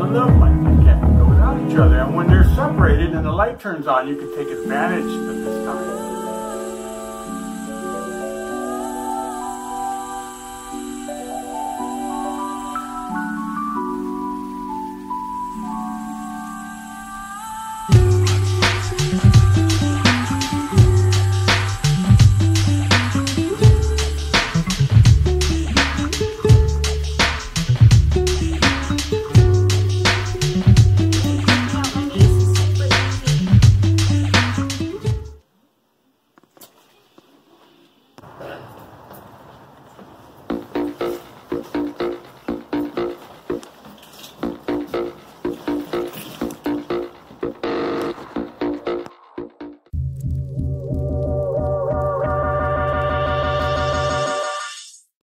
involved in love life. They can't go without each other. And when they're separated and the light turns on, you can take advantage of this time.